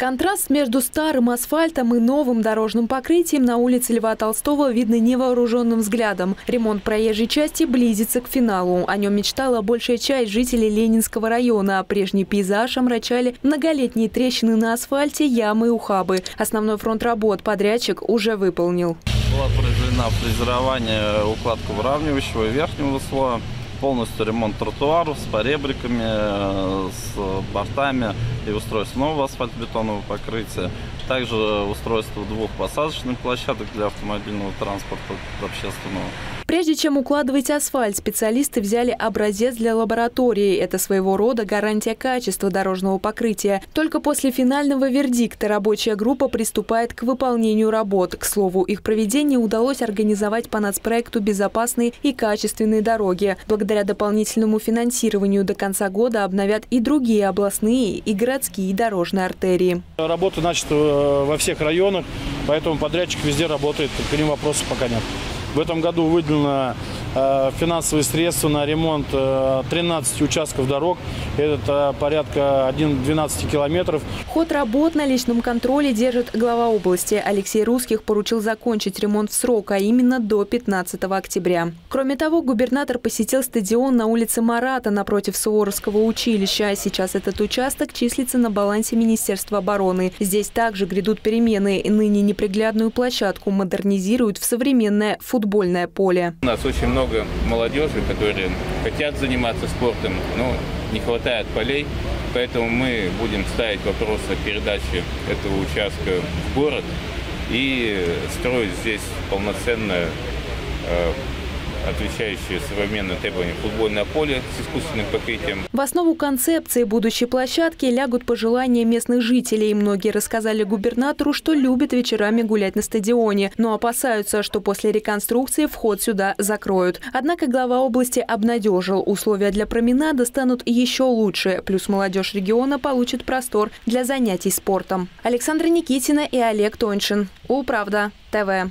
Контраст между старым асфальтом и новым дорожным покрытием на улице Льва Толстого видно невооруженным взглядом. Ремонт проезжей части близится к финалу. О нем мечтала большая часть жителей Ленинского района. А прежний пейзаж омрачали многолетние трещины на асфальте, ямы и ухабы. Основной фронт работ подрядчик уже выполнил. Была произведена фрезерование, укладка выравнивающего и верхнего слоя. Полностью ремонт тротуаров с поребриками, с бортами и устройство нового асфальтобетонного покрытия. Также устройство двух посадочных площадок для автомобильного транспорта общественного. Прежде чем укладывать асфальт, специалисты взяли образец для лаборатории. Это своего рода гарантия качества дорожного покрытия. Только после финального вердикта рабочая группа приступает к выполнению работ. К слову, их проведение удалось организовать по нацпроекту «Безопасные и качественные дороги». Благодаря дополнительному финансированию до конца года обновят и другие областные, и городские дорожные артерии. Работа начата во всех районах, поэтому подрядчик везде работает, к ним вопросов пока нет. В этом году выделено финансовые средства на ремонт 13 участков дорог. Это порядка 12 километров. Ход работ на личном контроле держит глава области. Алексей Русских поручил закончить ремонт в срок, а именно до 15 октября. Кроме того, губернатор посетил стадион на улице Марата напротив Суворовского училища. Сейчас этот участок числится на балансе Министерства обороны. Здесь также грядут перемены. Ныне неприглядную площадку модернизируют в современное футбольное поле. У нас очень много молодежи, которые хотят заниматься спортом, но не хватает полей. Поэтому мы будем ставить вопрос о передаче этого участка в город и строить здесь полноценно отвечающие современным требованиям футбольное поле с искусственным покрытием. В основу концепции будущей площадки лягут пожелания местных жителей. Многие рассказали губернатору, что любят вечерами гулять на стадионе, но опасаются, что после реконструкции вход сюда закроют. Однако глава области обнадежил. Условия для променада станут еще лучше. Плюс молодежь региона получит простор для занятий спортом. Александр Никитин и Олег Тончин. Управда ТВ.